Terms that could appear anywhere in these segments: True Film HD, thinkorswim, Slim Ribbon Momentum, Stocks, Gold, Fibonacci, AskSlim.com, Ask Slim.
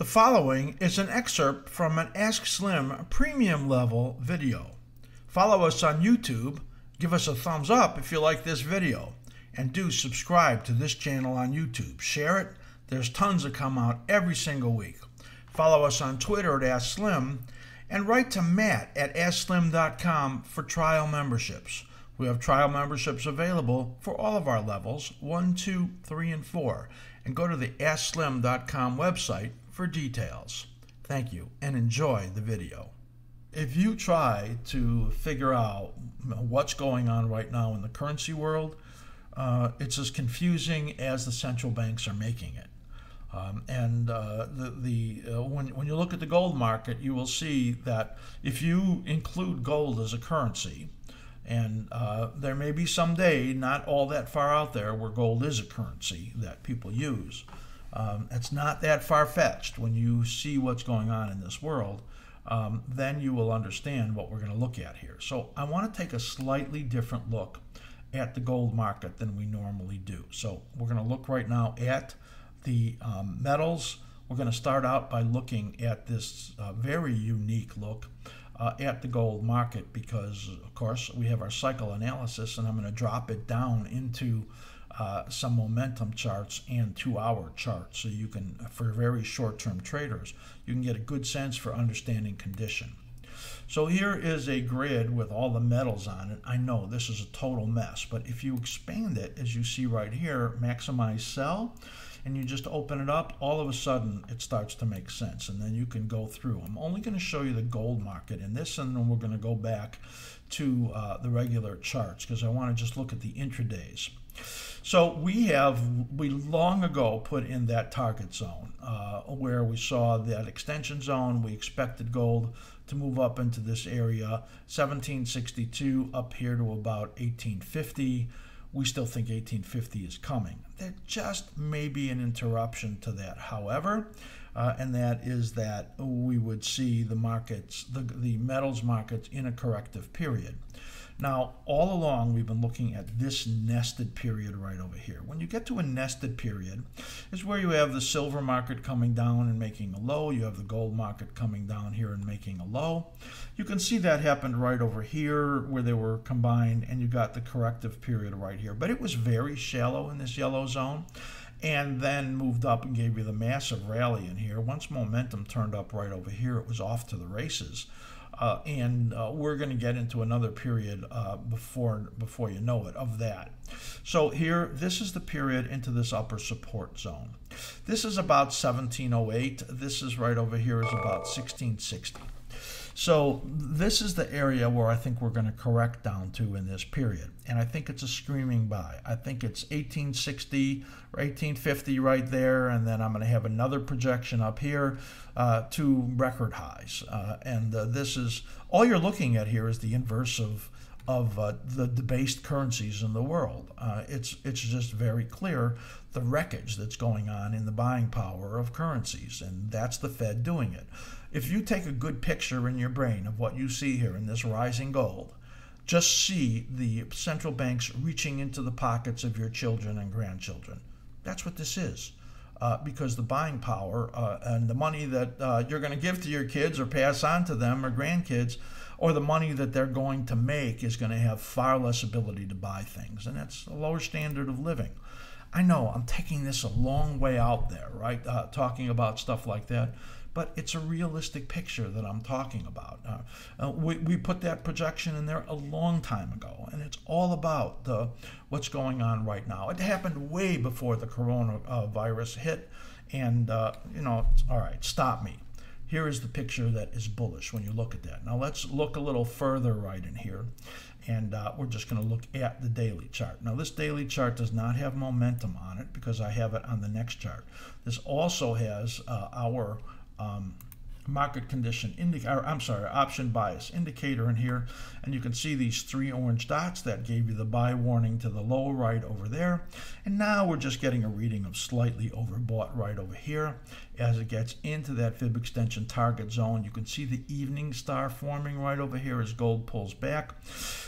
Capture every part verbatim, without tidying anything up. The following is an excerpt from an Ask Slim premium level video. Follow us on YouTube, give us a thumbs up if you like this video, and do subscribe to this channel on YouTube. Share it. There's tons that come out every single week. Follow us on Twitter at Ask Slim, and write to Matt at Ask Slim dot com for trial memberships. We have trial memberships available for all of our levels, one, two, three, and four. And go to the Ask Slim dot com website for details. Thank you, and enjoy the video. If you try to figure out what's going on right now in the currency world, uh, it's as confusing as the central banks are making it. Um, and uh, the, the, uh, when, when you look at the gold market, you will see that if you include gold as a currency, and uh, there may be someday, not all that far out there, where gold is a currency that people use. Um, it's not that far-fetched when you see what's going on in this world. Um, then you will understand what we're going to look at here. So I want to take a slightly different look at the gold market than we normally do. So we're going to look right now at the um, metals. We're going to start out by looking at this uh, very unique look uh, at the gold market because, of course, we have our cycle analysis, and I'm going to drop it down into uh, some momentum charts and two-hour charts so you can, for very short-term traders, you can get a good sense for understanding condition. So here is a grid with all the metals on it. I know this is a total mess, but if you expand it, as you see right here, maximize sell, and you just open it up, all of a sudden it starts to make sense, and then you can go through. I'm only going to show you the gold market in this, and then we're going to go back to uh, the regular charts because I want to just look at the intradays. So we have, we long ago put in that target zone uh, where we saw that extension zone. We expected gold to move up into this area, seventeen sixty-two up here to about eighteen fifty. We still think eighteen fifty is coming. There just may be an interruption to that, however, uh, and that is that we would see the markets, the, the metals markets, in a corrective period. Now, all along, we've been looking at this nested period right over here. When you get to a nested period, is where you have the silver market coming down and making a low. You have the gold market coming down here and making a low. You can see that happened right over here where they were combined, and you got the corrective period right here. But it was very shallow in this yellow zone, and then moved up and gave you the massive rally in here. Once momentum turned up right over here, it was off to the races. Uh, and uh, we're going to get into another period uh, before before you know it of that. So here, this is the period into this upper support zone. This is about seventeen oh eight. This is right over here is about sixteen sixty. So this is the area where I think we're going to correct down to in this period. And I think it's a screaming buy. I think it's eighteen sixty or eighteen fifty right there. And then I'm going to have another projection up here uh, to record highs. Uh, and uh, this is, all you're looking at here is the inverse of, of uh, the debased currencies in the world. Uh, it's, it's just very clear the wreckage that's going on in the buying power of currencies. And that's the Fed doing it. If you take a good picture in your brain of what you see here in this rising gold, just see the central banks reaching into the pockets of your children and grandchildren. That's what this is, uh, because the buying power uh, and the money that uh, you're going to give to your kids or pass on to them or grandkids, or the money that they're going to make, is going to have far less ability to buy things, and that's a lower standard of living. I know I'm taking this a long way out there, right, uh, talking about stuff like that, but it's a realistic picture that I'm talking about. Uh, uh, we, we put that projection in there a long time ago, and it's all about the, what's going on right now. It happened way before the coronavirus hit, and, uh, you know, all right, stop me. Here is the picture that is bullish when you look at that. Now let's look a little further right in here, and uh, we're just going to look at the daily chart. Now this daily chart does not have momentum on it because I have it on the next chart. This also has uh, our um, market condition indicator, I'm sorry, option bias indicator in here, and you can see these three orange dots that gave you the buy warning to the low right over there, and now we're just getting a reading of slightly overbought right over here. As it gets into that fib extension target zone, you can see the evening star forming right over here as gold pulls back.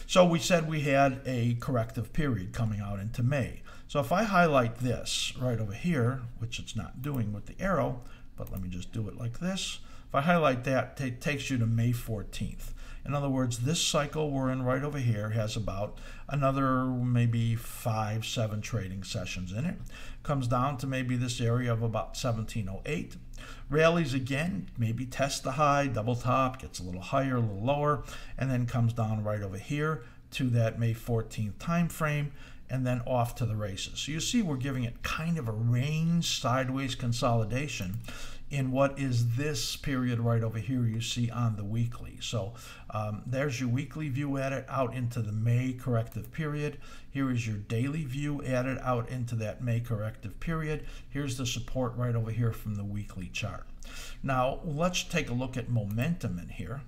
So we said we had a corrective period coming out into May. So if I highlight this right over here, which it's not doing with the arrow, but let me just do it like this. If I highlight that, it takes you to May fourteenth. In other words, this cycle we're in right over here has about another maybe five, seven trading sessions in it. Comes down to maybe this area of about seventeen oh eight. Rallies again, maybe test the high, double top, gets a little higher, a little lower, and then comes down right over here to that May fourteenth time frame, and then off to the races. So you see we're giving it kind of a range sideways consolidation in what is this period right over here you see on the weekly. So um, there's your weekly view at it out into the May corrective period. Here is your daily view added out into that May corrective period. Here's the support right over here from the weekly chart. Now let's take a look at momentum in here.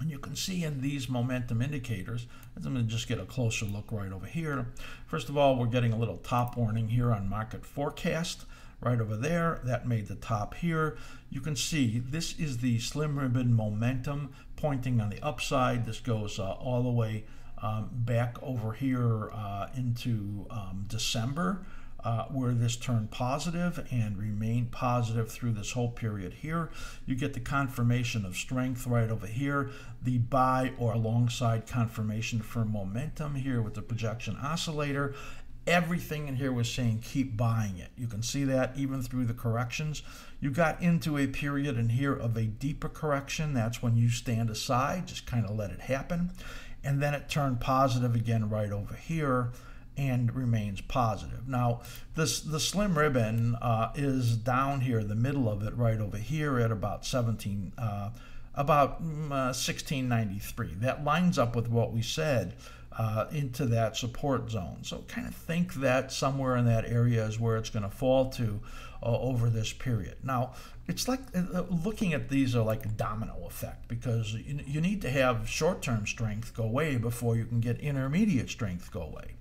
And you can see in these momentum indicators, I'm going to just get a closer look right over here. First of all, we're getting a little top warning here on market forecast right over there. That made the top here. You can see this is the Slim Ribbon Momentum pointing on the upside. This goes uh, all the way um, back over here uh, into um, December. Uh, where this turned positive and remained positive through this whole period here. You get the confirmation of strength right over here, the buy or alongside confirmation for momentum here with the projection oscillator. Everything in here was saying keep buying it. You can see that even through the corrections. You got into a period in here of a deeper correction. That's when you stand aside, just kind of let it happen. And then it turned positive again right over here and remains positive. Now, this the Slim Ribbon uh, is down here, the middle of it, right over here at about seventeen, uh, about uh, sixteen ninety-three. That lines up with what we said uh, into that support zone. So, kind of think that somewhere in that area is where it's going to fall to uh, over this period. Now, it's like uh, looking at these are like a domino effect, because you, you need to have short-term strength go away before you can get intermediate strength go away.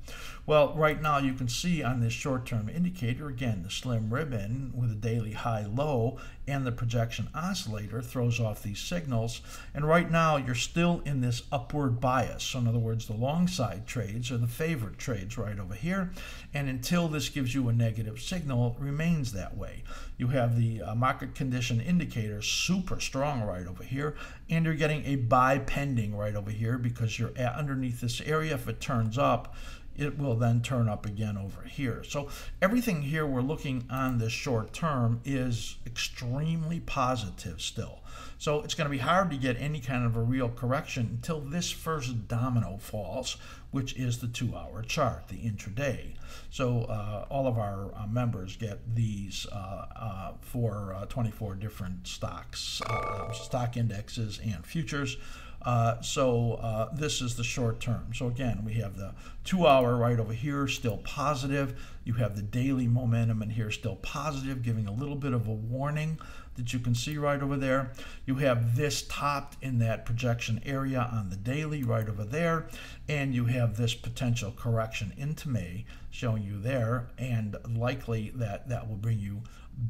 Well, right now you can see on this short-term indicator, again, the Slim Ribbon with a daily high-low and the projection oscillator throws off these signals. And right now you're still in this upward bias. So in other words, the long side trades are the favorite trades right over here. And until this gives you a negative signal, it remains that way. You have the uh, market condition indicator super strong right over here, and you're getting a buy pending right over here because you're at underneath this area. If it turns up, it will then turn up again over here. So everything here we're looking on this short term is extremely positive still. So it's going to be hard to get any kind of a real correction until this first domino falls, which is the two-hour chart, the intraday. So uh, all of our uh, members get these uh, uh, for uh, twenty-four different stocks, uh, stock indexes and futures. Uh, so uh, this is the short term. So again, we have the two-hour right over here still positive. You have the daily momentum in here still positive, giving a little bit of a warning that you can see right over there. You have this topped in that projection area on the daily right over there, and you have this potential correction into May showing you there, and likely that that will bring you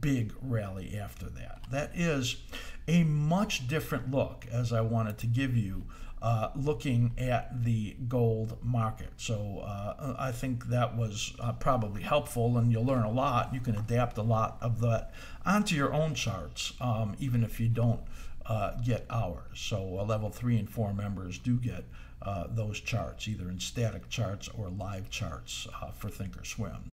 big rally after that. That is a much different look as I wanted to give you uh, looking at the gold market. So uh, I think that was uh, probably helpful, and you'll learn a lot. You can adapt a lot of that onto your own charts, um, even if you don't uh, get ours. So uh, level three and four members do get uh, those charts, either in static charts or live charts uh, for thinkorswim.